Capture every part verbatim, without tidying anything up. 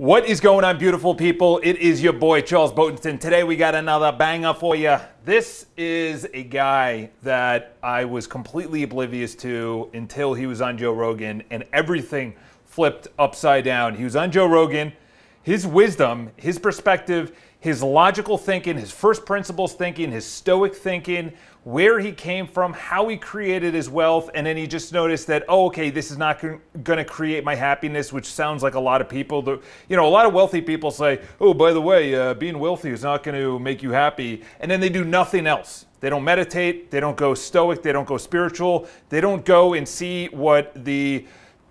What is going on, beautiful people? It is your boy, Charles Botensten. Today we got another banger for you. This is a guy that I was completely oblivious to until he was on Joe Rogan, and everything flipped upside down. He was on Joe Rogan. His wisdom, his perspective, his logical thinking, his first principles thinking, his stoic thinking, where he came from, how he created his wealth, and then he just noticed that, oh, okay, this is not going to create my happiness, which sounds like a lot of people. Do. You know, a lot of wealthy people say, oh, by the way, uh, being wealthy is not going to make you happy, and then they do nothing else. They don't meditate, they don't go stoic, they don't go spiritual, they don't go and see what the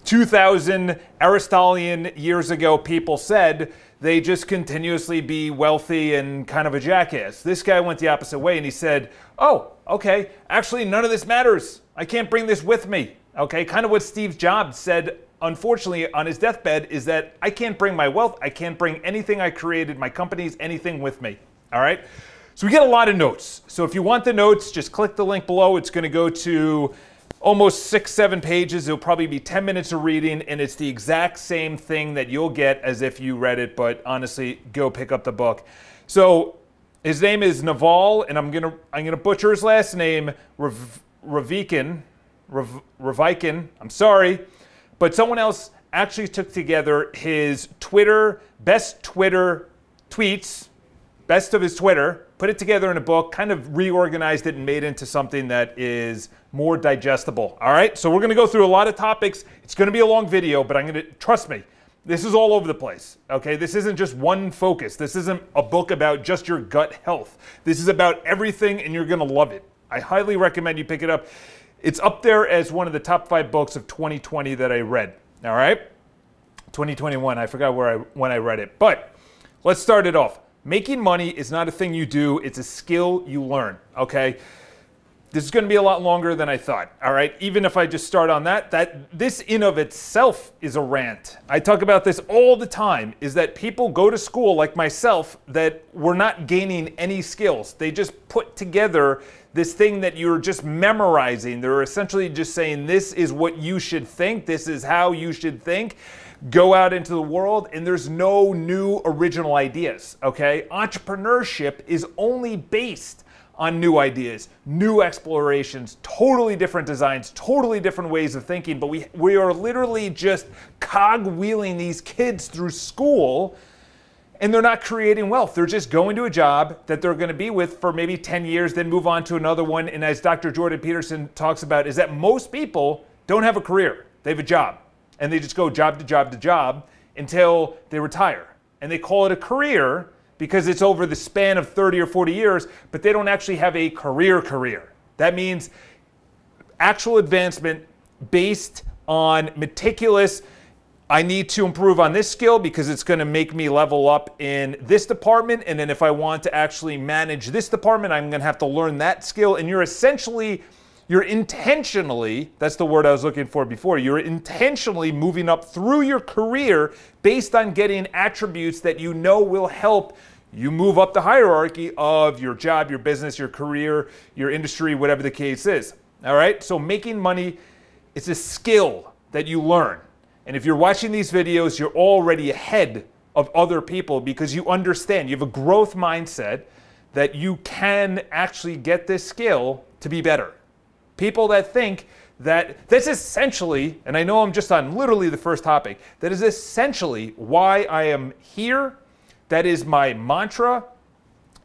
two thousand Aristotelian years ago people said. They just continuously be wealthy and kind of a jackass. This guy went the opposite way and he said, oh, okay, actually none of this matters. I can't bring this with me, okay? Kind of what Steve Jobs said, unfortunately, on his deathbed is that I can't bring my wealth, I can't bring anything I created, my companies, anything with me, all right? So we get a lot of notes. So if you want the notes, just click the link below. It's gonna go to almost six, seven pages. It'll probably be ten minutes of reading, and it's the exact same thing that you'll get as if you read it, but honestly, go pick up the book. So his name is Naval, and I'm gonna I'm gonna butcher his last name, Rav, Ravikant, Rav, Ravikant, I'm sorry, but someone else actually took together his Twitter, best Twitter tweets, best of his Twitter, put it together in a book, kind of reorganized it and made it into something that is more digestible. All right, so we're gonna go through a lot of topics. It's gonna be a long video, but I'm gonna, trust me, this is all over the place, okay? This isn't just one focus. This isn't a book about just your gut health. This is about everything, and you're gonna love it. I highly recommend you pick it up. It's up there as one of the top five books of twenty twenty that I read, all right? twenty twenty-one, I forgot where I, when I read it, but let's start it off. Making money is not a thing you do, it's a skill you learn, okay? This is gonna be a lot longer than I thought, all right? Even if I just start on that, that this in of itself is a rant. I talk about this all the time, is that people go to school like myself that were not gaining any skills. They just put together this thing that you're just memorizing. They're essentially just saying, this is what you should think, this is how you should think. Go out into the world, and there's no new original ideas, okay? Entrepreneurship is only based on new ideas, new explorations, totally different designs, totally different ways of thinking, but we, we are literally just cogwheeling these kids through school, and they're not creating wealth. They're just going to a job that they're gonna be with for maybe ten years, then move on to another one, and as Doctor Jordan Peterson talks about, is that most people don't have a career, they have a job. And they just go job to job to job until they retire. And they call it a career because it's over the span of thirty or forty years, but they don't actually have a career career. That means actual advancement based on meticulous, I need to improve on this skill because it's gonna make me level up in this department, and then if I want to actually manage this department, I'm gonna have to learn that skill, and you're essentially You're intentionally, that's the word I was looking for before, you're intentionally moving up through your career based on getting attributes that you know will help you move up the hierarchy of your job, your business, your career, your industry, whatever the case is, all right? So making money, it's a skill that you learn. And if you're watching these videos, you're already ahead of other people because you understand, you have a growth mindset that you can actually get this skill to be better. People that think that that's essentially, and I know I'm just on literally the first topic, that is essentially why I am here. That is my mantra.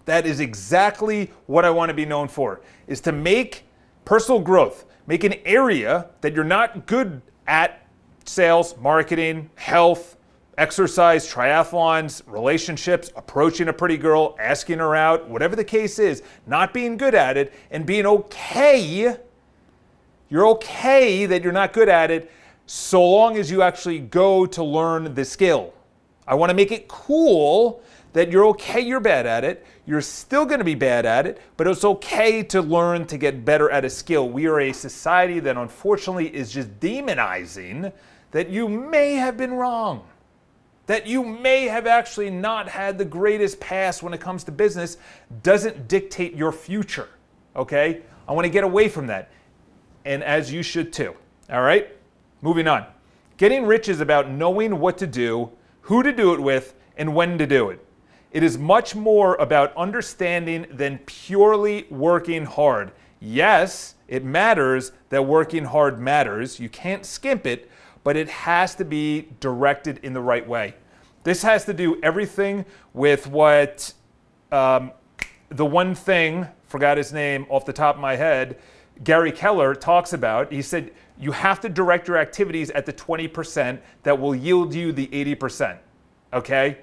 That is exactly what I want to be known for, is to make personal growth, make an area that you're not good at, sales, marketing, health, exercise, triathlons, relationships, approaching a pretty girl, asking her out, whatever the case is, not being good at it and being okay. You're okay that you're not good at it so long as you actually go to learn the skill. I want to make it cool that you're okay you're bad at it. You're still going to be bad at it, but it's okay to learn to get better at a skill. We are a society that unfortunately is just demonizing that you may have been wrong, that you may have actually not had the greatest past when it comes to business doesn't dictate your future, okay? I want to get away from that. And as you should too, all right? Moving on. Getting rich is about knowing what to do, who to do it with, and when to do it. It is much more about understanding than purely working hard. Yes, it matters that working hard matters. You can't skimp it, but it has to be directed in the right way. This has to do everything with what um, the one thing, forgot his name off the top of my head, Gary Keller talks about. He said, you have to direct your activities at the twenty percent that will yield you the eighty percent, okay?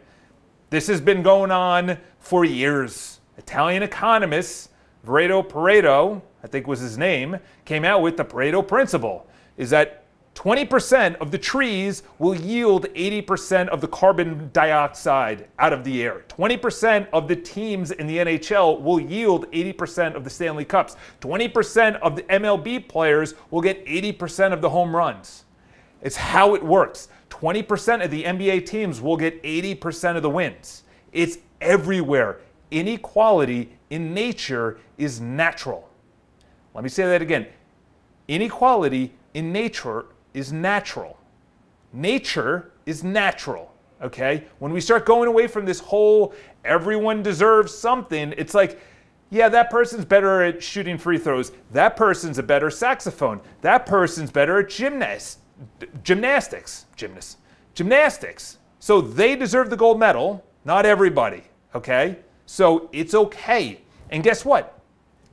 This has been going on for years. Italian economists, Vilfredo Pareto, I think was his name, came out with the Pareto principle, is that twenty percent of the trees will yield eighty percent of the carbon dioxide out of the air. twenty percent of the teams in the N H L will yield eighty percent of the Stanley Cups. twenty percent of the M L B players will get eighty percent of the home runs. It's how it works. twenty percent of the N B A teams will get eighty percent of the wins. It's everywhere. Inequality in nature is natural. Let me say that again. Inequality in nature is natural. Nature is natural, okay? When we start going away from this whole everyone deserves something, it's like, yeah, that person's better at shooting free throws. That person's a better saxophone. That person's better at gymnast, gymnastics. Gymnast, gymnastics. So they deserve the gold medal, not everybody, okay? So it's okay. And guess what?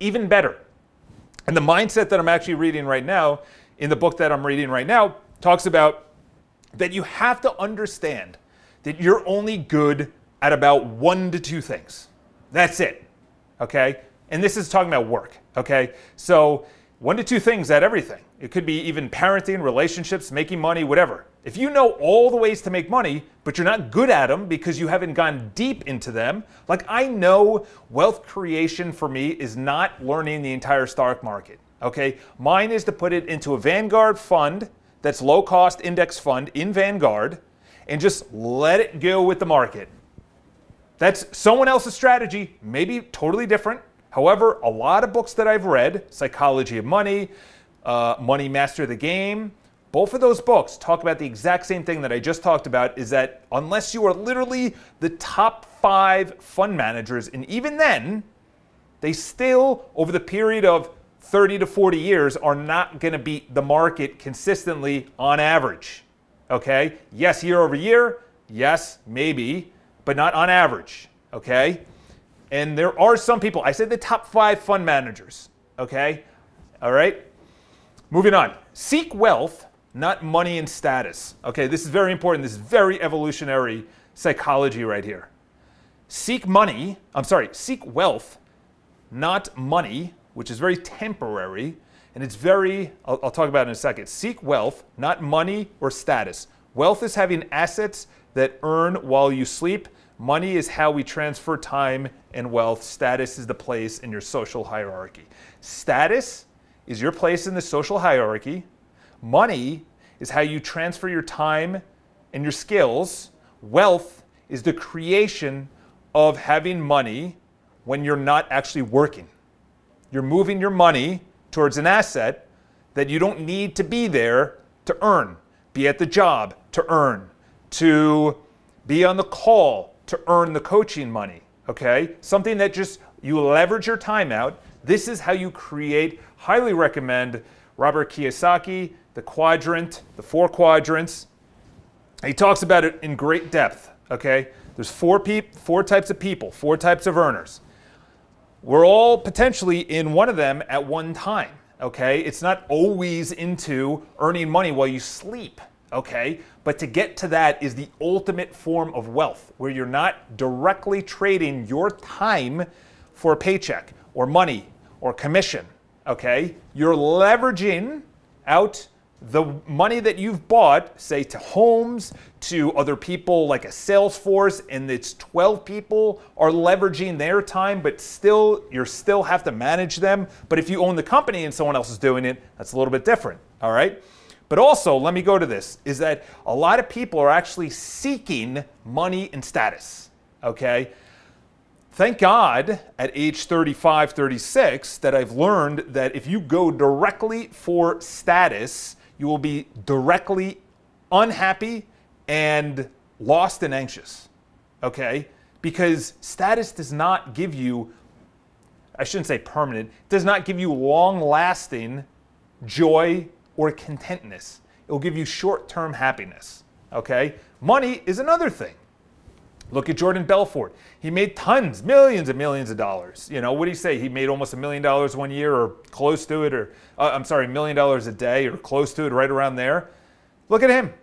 Even better. And the mindset that I'm actually reading right now, in the book that I'm reading right now, talks about that you have to understand that you're only good at about one to two things. That's it, okay? And this is talking about work, okay? So one to two things at everything. It could be even parenting, relationships, making money, whatever. If you know all the ways to make money, but you're not good at them because you haven't gone deep into them, like I know wealth creation for me is not learning the entire stock market, okay? Mine is to put it into a Vanguard fund that's low cost index fund in Vanguard and just let it go with the market. That's someone else's strategy, maybe totally different. However, a lot of books that I've read, Psychology of Money, uh, Money Master the Game, both of those books talk about the exact same thing that I just talked about, is that unless you are literally the top five fund managers, and even then, they still, over the period of thirty to forty years, are not going to beat the market consistently on average, okay? Yes, year over year, yes, maybe, but not on average, okay? And there are some people, I said the top five fund managers, okay? All right, moving on. Seek wealth, not money and status. Okay, this is very important. This is very evolutionary psychology right here. Seek money, I'm sorry, seek wealth, not money, which is very temporary, and it's very, I'll, I'll talk about it in a second. Seek wealth, not money or status. Wealth is having assets that earn while you sleep. Money is how we transfer time and wealth. Status is the place in your social hierarchy. Status is your place in the social hierarchy. Money is how you transfer your time and your skills. Wealth is the creation of having money when you're not actually working. You're moving your money towards an asset that you don't need to be there to earn, be at the job to earn, to be on the call to earn the coaching money, okay? Something that just, you leverage your time out. This is how you create. Highly recommend Robert Kiyosaki, the quadrant, the four quadrants. He talks about it in great depth, okay? There's four, peop four types of people, four types of earners. We're all potentially in one of them at one time, okay? It's not always into earning money while you sleep, okay? But to get to that is the ultimate form of wealth, where you're not directly trading your time for a paycheck or money or commission, okay? You're leveraging out the money that you've bought, say to homes, to other people like a sales force, and it's twelve people are leveraging their time, but still, you still have to manage them. But if you own the company and someone else is doing it, that's a little bit different, all right? But also, let me go to this, is that a lot of people are actually seeking money and status, okay? Thank God at age thirty-five, thirty-six that I've learned that if you go directly for status, you will be directly unhappy and lost and anxious, okay? Because status does not give you, I shouldn't say permanent, does not give you long-lasting joy or contentness. It will give you short-term happiness, okay? Money is another thing. Look at Jordan Belfort. He made tons, millions and millions of dollars. You know, what do you say? He made almost a million dollars one year or close to it, or uh, I'm sorry, a million dollars a day or close to it, right around there. Look at him.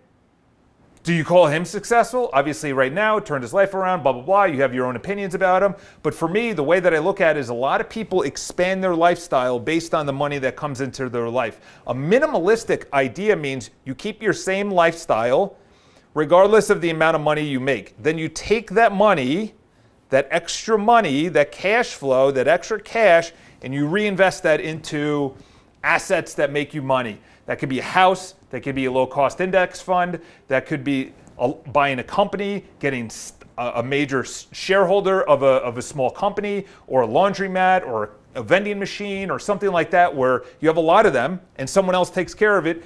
Do you call him successful? Obviously right now, turned his life around, blah, blah, blah. You have your own opinions about him. But for me, the way that I look at it is a lot of people expand their lifestyle based on the money that comes into their life. A minimalistic idea means you keep your same lifestyle regardless of the amount of money you make. Then you take that money, that extra money, that cash flow, that extra cash, and you reinvest that into assets that make you money. That could be a house, that could be a low-cost index fund, that could be a, buying a company, getting a major shareholder of a, of a small company, or a laundromat, or a vending machine, or something like that where you have a lot of them and someone else takes care of it.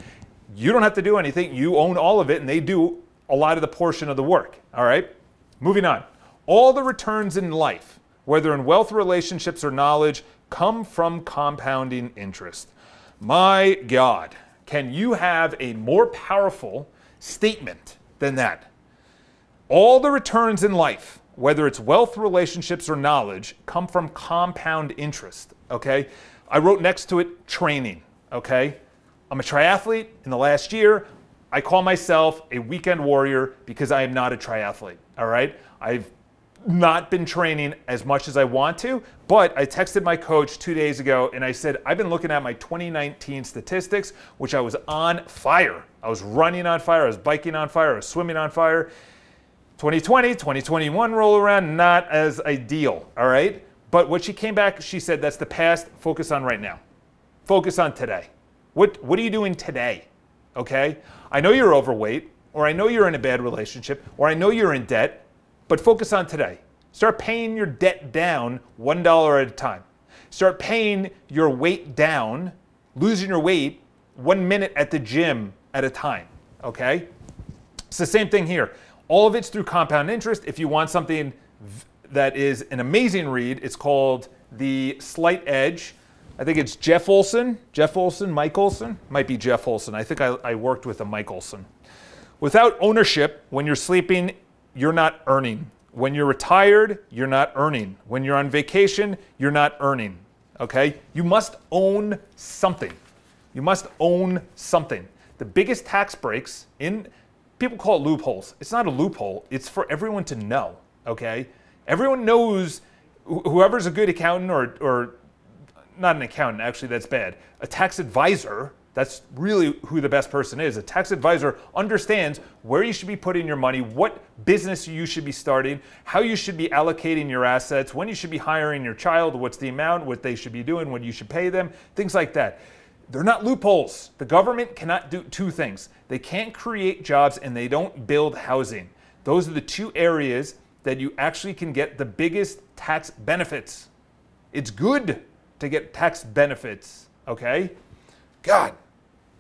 You don't have to do anything. You own all of it, and they do a lot of the portion of the work, all right? Moving on. All the returns in life, whether in wealth, relationships, or knowledge, come from compounding interest. My God, can you have a more powerful statement than that? All the returns in life, whether it's wealth, relationships, or knowledge, come from compound interest, okay? I wrote next to it training, okay? I'm a triathlete. In the last year, I call myself a weekend warrior because I am not a triathlete, all right? I've not been training as much as I want to, but I texted my coach two days ago and I said, I've been looking at my twenty nineteen statistics, which I was on fire. I was running on fire, I was biking on fire, I was swimming on fire. twenty twenty, twenty twenty-one roll around, not as ideal, all right? But when she came back, she said, that's the past, focus on right now. Focus on today. What, what are you doing today? Okay, I know you're overweight, or I know you're in a bad relationship, or I know you're in debt, but focus on today. Start paying your debt down one dollar at a time. Start paying your weight down, losing your weight one minute at the gym at a time, okay? It's the same thing here. All of it's through compound interest. If you want something that is an amazing read, it's called The Slight Edge. I think it's Jeff Olson, Jeff Olson, Mike Olson, might be Jeff Olson. I think I, I worked with a Mike Olson. Without ownership, when you're sleeping, you're not earning. When you're retired, you're not earning. When you're on vacation, you're not earning, okay? You must own something. You must own something. The biggest tax breaks in, people call it loopholes. It's not a loophole, it's for everyone to know, okay? Everyone knows, wh whoever's a good accountant or, or not an accountant, actually, that's bad. A tax advisor, that's really who the best person is. A tax advisor understands where you should be putting your money, what business you should be starting, how you should be allocating your assets, when you should be hiring your child, what's the amount, what they should be doing, what you should pay them, things like that. They're not loopholes. The government cannot do two things. They can't create jobs and they don't build housing. Those are the two areas that you actually can get the biggest tax benefits. It's good to get tax benefits, okay? God,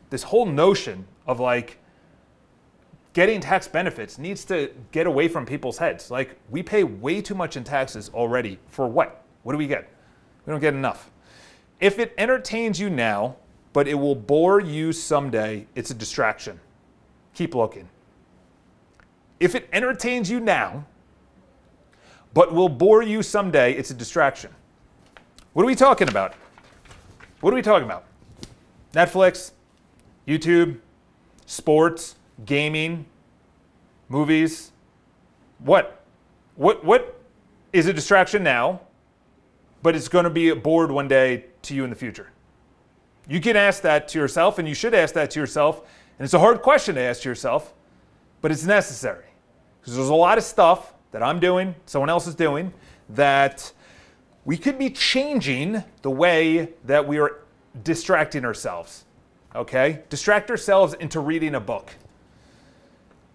this whole notion of like getting tax benefits needs to get away from people's heads. Like, we pay way too much in taxes already. For what? What do we get? We don't get enough. If it entertains you now, but it will bore you someday, it's a distraction. Keep looking. If it entertains you now, but will bore you someday, it's a distraction. What are we talking about? What are we talking about? Netflix, YouTube, sports, gaming, movies. What? What, what is a distraction now, but it's going to be a board one day to you in the future? You can ask that to yourself, and you should ask that to yourself. And it's a hard question to ask to yourself, but it's necessary. Because there's a lot of stuff that I'm doing, someone else is doing, that we could be changing the way that we are distracting ourselves, okay? Distract ourselves into reading a book.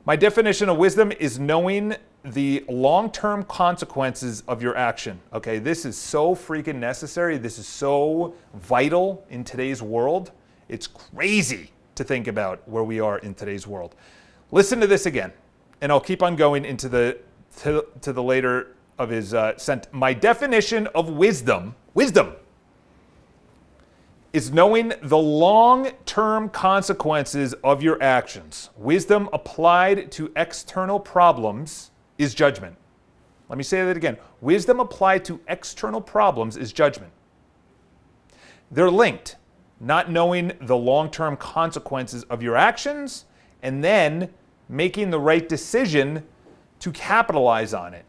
My definition of wisdom is knowing the long-term consequences of your action, okay? This is so freaking necessary. This is so vital in today's world. It's crazy to think about where we are in today's world. Listen to this again. and I'll keep on going into the to, to the later of his uh, sent. My definition of wisdom, wisdom, is knowing the long-term consequences of your actions. Wisdom applied to external problems is judgment. Let me say that again. Wisdom applied to external problems is judgment. They're linked. Not knowing the long-term consequences of your actions and then making the right decision to capitalize on it.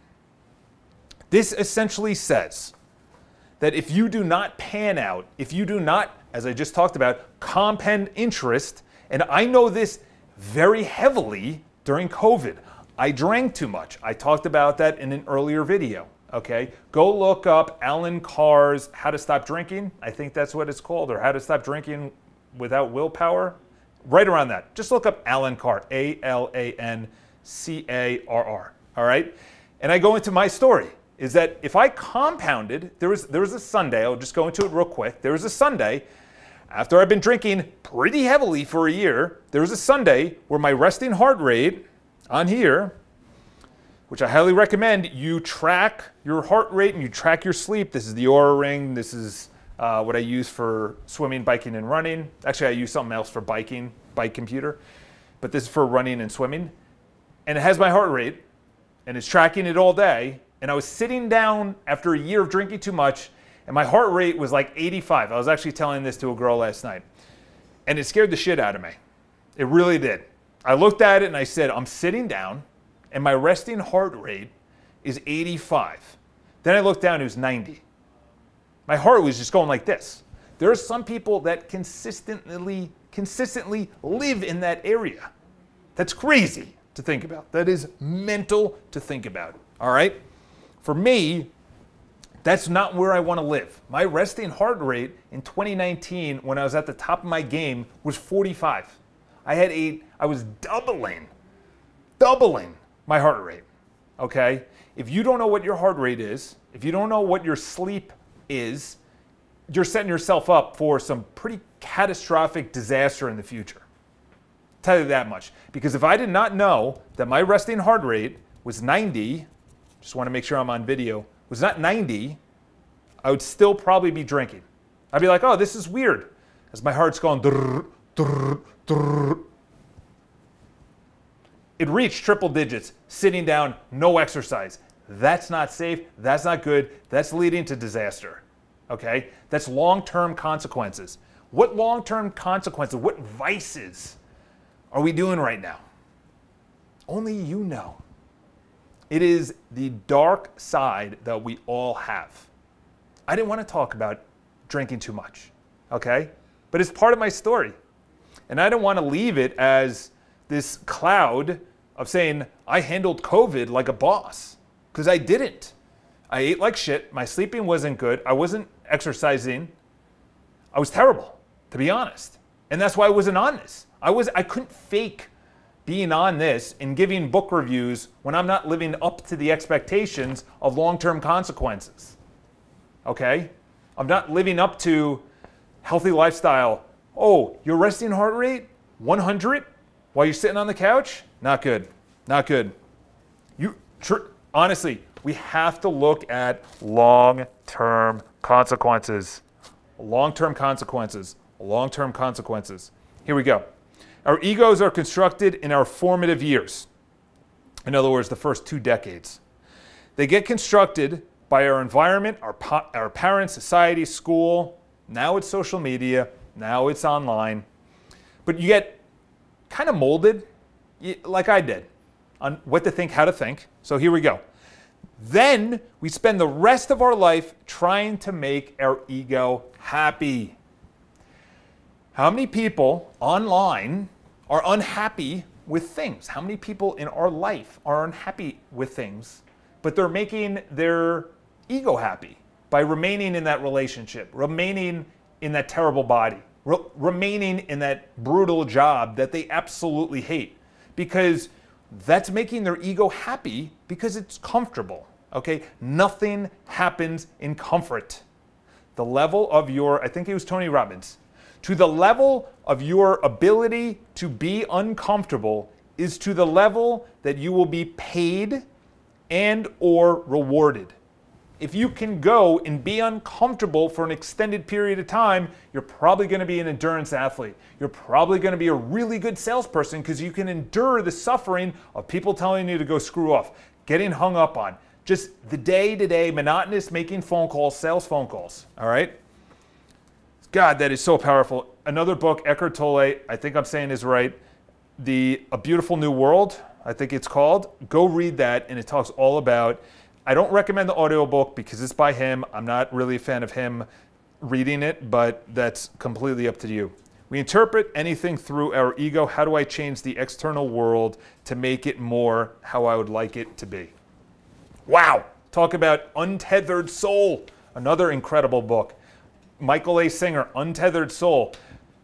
This essentially says that if you do not pan out, if you do not, as I just talked about, compound interest, and I know this very heavily during COVID. I drank too much. I talked about that in an earlier video, okay? Go look up Alan Carr's How to Stop Drinking. I think that's what it's called, or How to Stop Drinking Without Willpower. Right around that. Just look up Alan Carr, A L A N C A R R, all right? And I go into my story. Is that if I compounded, there was, there was a Sunday, I'll just go into it real quick. There was a Sunday, after I've been drinking pretty heavily for a year, there was a Sunday where my resting heart rate on here, which I highly recommend, you track your heart rate and you track your sleep. This is the Oura Ring. This is uh, what I use for swimming, biking, and running. Actually, I use something else for biking, bike computer, but this is for running and swimming. And it has my heart rate and it's tracking it all day. And I was sitting down after a year of drinking too much, and my heart rate was like eighty-five. I was actually telling this to a girl last night, and it scared the shit out of me. It really did. I looked at it and I said, I'm sitting down, and my resting heart rate is eighty-five. Then I looked down, it was ninety. My heart was just going like this. There are some people that consistently, consistently live in that area. That's crazy to think about. That is mental to think about, all right? For me, that's not where I want to live. My resting heart rate in twenty nineteen, when I was at the top of my game, was forty-five. I had a, I was doubling, doubling my heart rate, okay? If you don't know what your heart rate is, if you don't know what your sleep is, you're setting yourself up for some pretty catastrophic disaster in the future. I'll tell you that much. Because if I did not know that my resting heart rate was ninety, just want to make sure I'm on video, it was not ninety, I would still probably be drinking. I'd be like, oh, this is weird, as my heart's going, drrr, drrr, drrr. It reached triple digits, sitting down, no exercise. That's not safe, that's not good, that's leading to disaster, okay? That's long-term consequences. What long-term consequences, what vices are we doing right now? Only you know. It is the dark side that we all have. I didn't want to talk about drinking too much, okay? But it's part of my story. And I don't want to leave it as this cloud of saying, I handled COVID like a boss, because I didn't. I ate like shit, my sleeping wasn't good, I wasn't exercising. I was terrible, to be honest. And that's why I wasn't on this. I, was, I couldn't fake being on this and giving book reviews when I'm not living up to the expectations of long-term consequences, okay? I'm not living up to healthy lifestyle. Oh, your resting heart rate, one hundred, while you're sitting on the couch? Not good, not good. You tr- Honestly, we have to look at long-term consequences. Long-term consequences, long-term consequences. Here we go. Our egos are constructed in our formative years. In other words, the first two decades. They get constructed by our environment, our, po- our parents, society, school. Now it's social media. Now it's online. But you get kind of molded, like I did, on what to think, how to think. So here we go. Then we spend the rest of our life trying to make our ego happy. How many people online are unhappy with things? How many people in our life are unhappy with things, but they're making their ego happy by remaining in that relationship, remaining in that terrible body, re- remaining in that brutal job that they absolutely hate, because that's making their ego happy because it's comfortable, okay? Nothing happens in comfort. The level of your, I think it was Tony Robbins, to the level of your ability to be uncomfortable is to the level that you will be paid and or rewarded. If you can go and be uncomfortable for an extended period of time, you're probably going to be an endurance athlete. You're probably going to be a really good salesperson because you can endure the suffering of people telling you to go screw off, getting hung up on, just the day-to-day monotonous making phone calls, sales phone calls, all right? God, that is so powerful. Another book, Eckhart Tolle, I think I'm saying is right, the A Beautiful New World, I think it's called. Go read that, and it talks all about, I don't recommend the audiobook because it's by him. I'm not really a fan of him reading it, but that's completely up to you. We interpret anything through our ego. How do I change the external world to make it more how I would like it to be? Wow, talk about Untethered Soul, another incredible book. Michael A. Singer, Untethered Soul,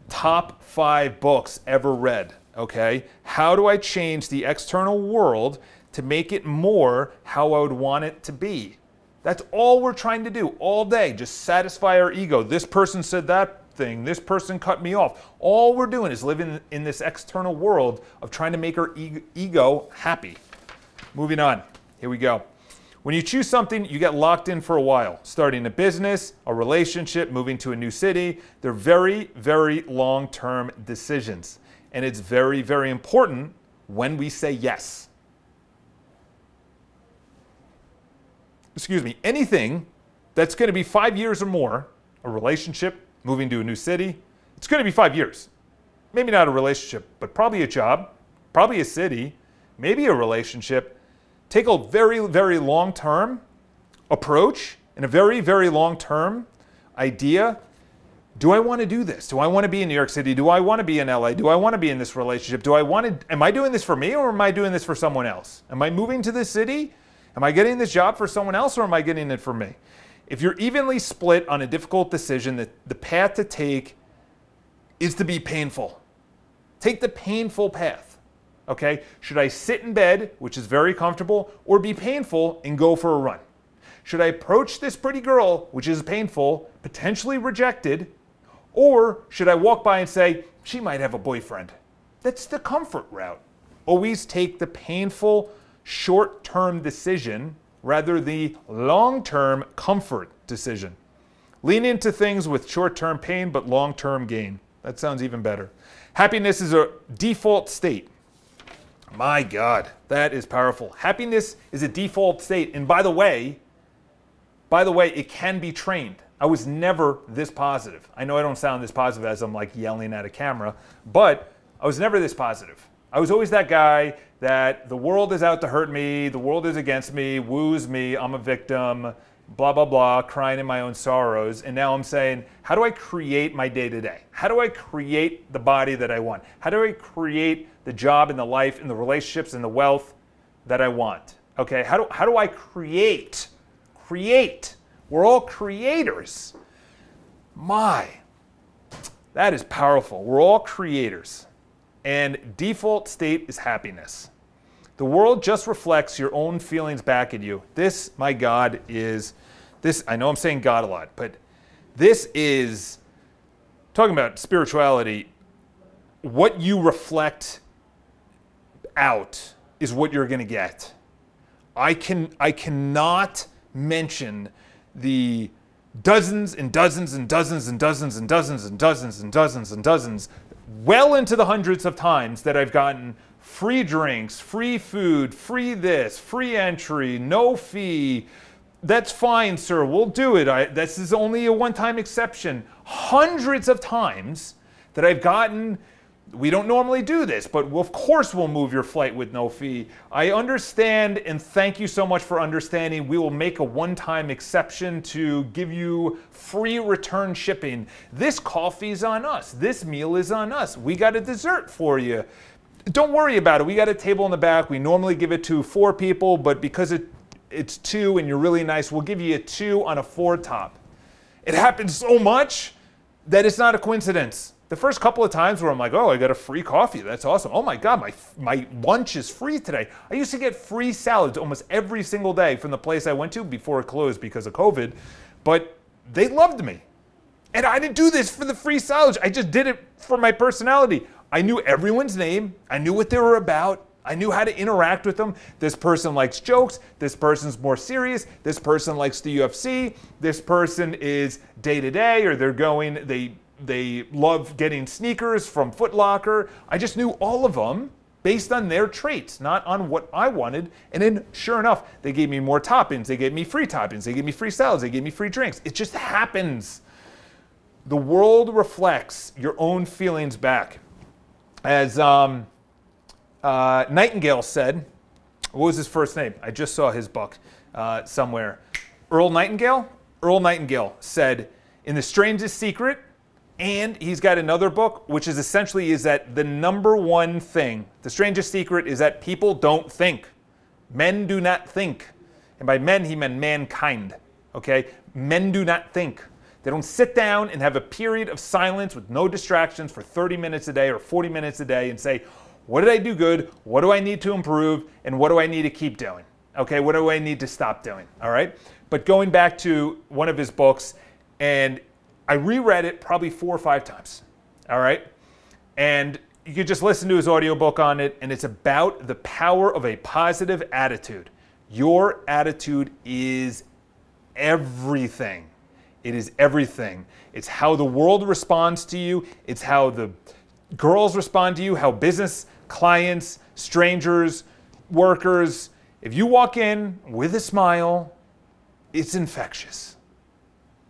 top five books ever read, okay? How do I change the external world to make it more how I would want it to be? That's all we're trying to do all day, just satisfy our ego. This person said that thing, this person cut me off. All we're doing is living in this external world of trying to make our ego happy. Moving on, here we go. When you choose something, you get locked in for a while. Starting a business, a relationship, moving to a new city, they're very, very long-term decisions. And it's very, very important when we say yes. Excuse me, anything that's gonna be five years or more, a relationship, moving to a new city, it's gonna be five years. Maybe not a relationship, but probably a job, probably a city, maybe a relationship. Take a very, very long-term approach and a very, very long-term idea. Do I want to do this? Do I want to be in New York City? Do I want to be in L A? Do I want to be in this relationship? Do I want to, am I doing this for me or am I doing this for someone else? Am I moving to this city? Am I getting this job for someone else or am I getting it for me? If you're evenly split on a difficult decision, the, the path to take is to be painful. Take the painful path. Okay, should I sit in bed, which is very comfortable, or be painful and go for a run? Should I approach this pretty girl, which is painful, potentially rejected, or should I walk by and say, she might have a boyfriend? That's the comfort route. Always take the painful short-term decision rather than the long-term comfort decision. Lean into things with short-term pain but long-term gain. That sounds even better. Happiness is a default state. My God, that is powerful. Happiness is a default state. And by the way, by the way, it can be trained. I was never this positive. I know I don't sound this positive as I'm like yelling at a camera, but I was never this positive. I was always that guy that the world is out to hurt me, the world is against me, woos me, I'm a victim, blah, blah, blah, crying in my own sorrows. And now I'm saying, how do I create my day-to-day? How do I create the body that I want? How do I create the job and the life and the relationships and the wealth that I want? Okay, how do, how do I create? Create. We're all creators. My, that is powerful. We're all creators. And default state is happiness. The world just reflects your own feelings back at you. This, my God, is, this, I know I'm saying God a lot, but this is, talking about spirituality, what you reflect out is what you're going to get. I can I cannot mention the dozens and dozens and dozens and dozens and dozens and dozens and dozens and dozens, well into the hundreds of times that I've gotten free drinks, free food, free this, free entry, no fee. That's fine, sir. We'll do it. I, this is only a one-time exception. Hundreds of times that I've gotten. We don't normally do this, but of course we'll move your flight with no fee. I understand, and thank you so much for understanding. We will make a one-time exception to give you free return shipping. This coffee's on us. This meal is on us. We got a dessert for you. Don't worry about it. We got a table in the back. We normally give it to four people, but because it, it's two and you're really nice, we'll give you a two on a four top. It happens so much that it's not a coincidence. The first couple of times where I'm like, oh, I got a free coffee. That's awesome. Oh my God, my, my lunch is free today. I used to get free salads almost every single day from the place I went to before it closed because of COVID, but they loved me. And I didn't do this for the free salads. I just did it for my personality. I knew everyone's name. I knew what they were about. I knew how to interact with them. This person likes jokes. This person's more serious. This person likes the U F C. This person is day to day, or they're going, they, they love getting sneakers from Foot Locker. I just knew all of them based on their traits, not on what I wanted. And then sure enough, they gave me more toppings. They gave me free toppings. They gave me free salads. They gave me free drinks. It just happens. The world reflects your own feelings back. As um, uh, Nightingale said, what was his first name? I just saw his book uh, somewhere. Earl Nightingale? Earl Nightingale said, in The Strangest Secret, and he's got another book, which is essentially is that the number one thing, The Strangest Secret, is that people don't think. Men do not think. And by men, he meant mankind, okay? Men do not think. They don't sit down and have a period of silence with no distractions for thirty minutes a day or forty minutes a day and say, what did I do good? What do I need to improve? And what do I need to keep doing? Okay, what do I need to stop doing? All right? But going back to one of his books, and I reread it probably four or five times. All right? And you could just listen to his audiobook on it, and it's about the power of a positive attitude. Your attitude is everything. It is everything. It's how the world responds to you. It's how the girls respond to you, how business, clients, strangers, workers. If you walk in with a smile, it's infectious.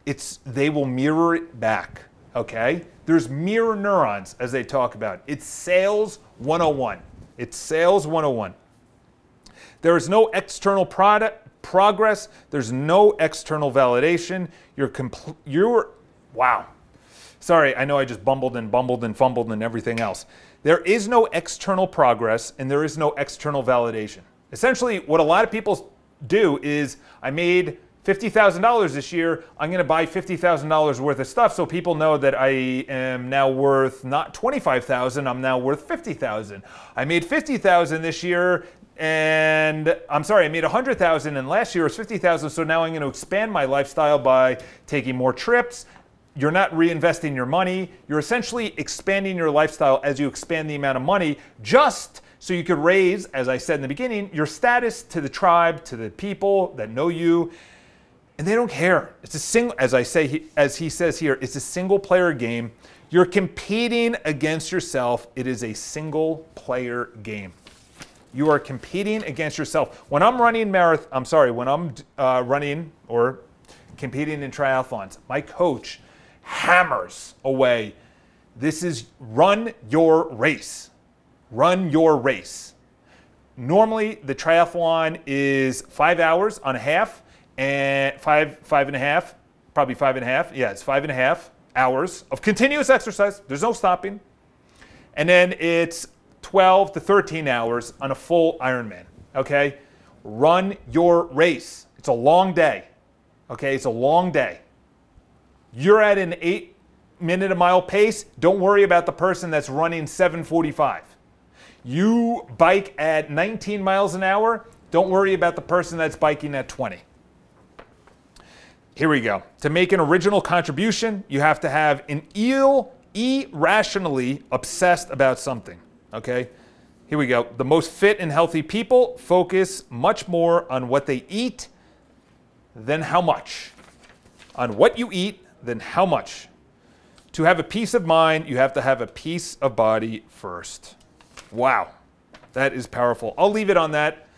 It's, they will mirror it back, okay? There's mirror neurons, as they talk about. It's sales one oh one. It's sales one oh one. There is no external product. Progress, there's no external validation. You're complete, you're, wow. Sorry, I know I just bumbled and bumbled and fumbled and everything else. There is no external progress and there is no external validation. Essentially, what a lot of people do is, I made fifty thousand dollars this year, I'm gonna buy fifty thousand dollars worth of stuff so people know that I am now worth not twenty-five thousand, I'm now worth fifty thousand. I made fifty thousand this year, and I'm sorry, I made one hundred thousand and last year was fifty thousand, so now I'm gonna expand my lifestyle by taking more trips. You're not reinvesting your money. You're essentially expanding your lifestyle as you expand the amount of money, just so you could raise, as I said in the beginning, your status to the tribe, to the people that know you, and they don't care. It's a single, as I say, as he says here, it's a single player game. You're competing against yourself. It is a single player game. You are competing against yourself. When I'm running marathon, I'm sorry, when I'm uh, running or competing in triathlons, my coach hammers away. This is run your race. Run your race. Normally, the triathlon is five hours on a half, and five, five and a half, probably five and a half. Yeah, it's five and a half hours of continuous exercise. There's no stopping. And then it's twelve to thirteen hours on a full Ironman, okay? Run your race. It's a long day, okay? It's a long day. You're at an eight minute a mile pace. Don't worry about the person that's running seven forty-five. You bike at nineteen miles an hour. Don't worry about the person that's biking at twenty. Here we go. To make an original contribution, you have to have an eel irrationally obsessed about something. Okay, here we go. The most fit and healthy people focus much more on what they eat than how much. On what you eat than how much. To have a peace of mind, you have to have a peace of body first. Wow, that is powerful. I'll leave it on that.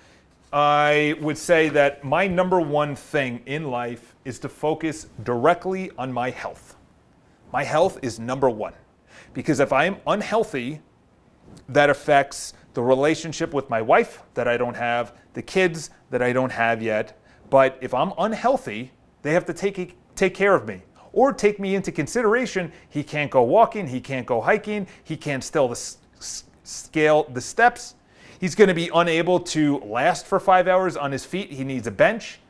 I would say that my number one thing in life is to focus directly on my health. My health is number one. Because if I am unhealthy, that affects the relationship with my wife that I don't have, the kids that I don't have yet. But if I'm unhealthy, they have to take, take care of me or take me into consideration. He can't go walking, he can't go hiking, he can't still the, scale the steps. He's going to be unable to last for five hours on his feet. He needs a bench.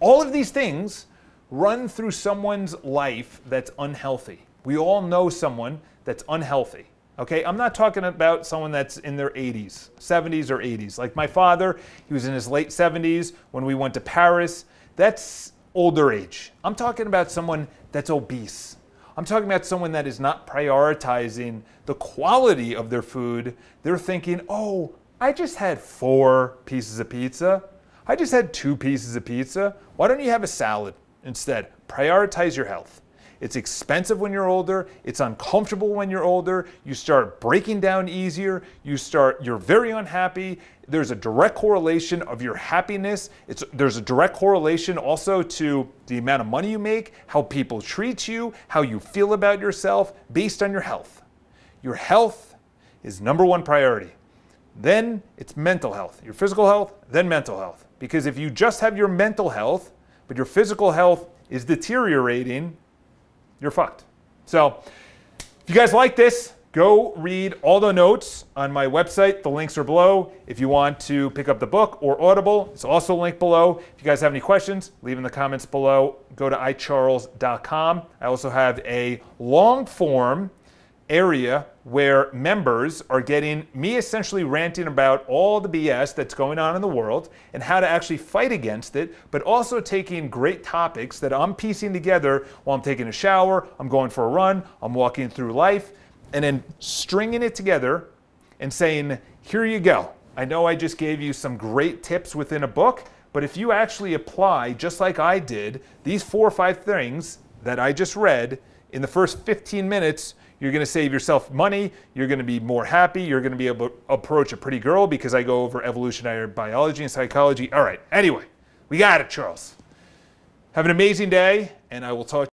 All of these things run through someone's life that's unhealthy. We all know someone that's unhealthy. Okay, I'm not talking about someone that's in their eighties, seventies or eighties. Like my father, he was in his late seventies when we went to Paris. That's older age. I'm talking about someone that's obese. I'm talking about someone that is not prioritizing the quality of their food. They're thinking, oh, I just had four pieces of pizza. I just had two pieces of pizza. Why don't you have a salad instead? Prioritize your health. It's expensive when you're older. It's uncomfortable when you're older. You start breaking down easier. You start, you're very unhappy. There's a direct correlation of your happiness. It's, there's a direct correlation also to the amount of money you make, how people treat you, how you feel about yourself based on your health. Your health is number one priority. Then it's mental health. Your physical health, then mental health. Because if you just have your mental health, but your physical health is deteriorating, you're fucked. So if you guys like this, go read all the notes on my website. The links are below. If you want to pick up the book or Audible, it's also linked below. If you guys have any questions, leave in the comments below. Go to i charles dot com. I also have a long form area where members are getting me essentially ranting about all the B S that's going on in the world and how to actually fight against it, but also taking great topics that I'm piecing together while I'm taking a shower, I'm going for a run, I'm walking through life, and then stringing it together and saying, here you go. I know I just gave you some great tips within a book, but if you actually apply, just like I did, these four or five things that I just read in the first fifteen minutes, you're going to save yourself money, you're going to be more happy, you're going to be able to approach a pretty girl because I go over evolutionary biology and psychology. All right, anyway, we got it, Charles. Have an amazing day, and I will talk to you.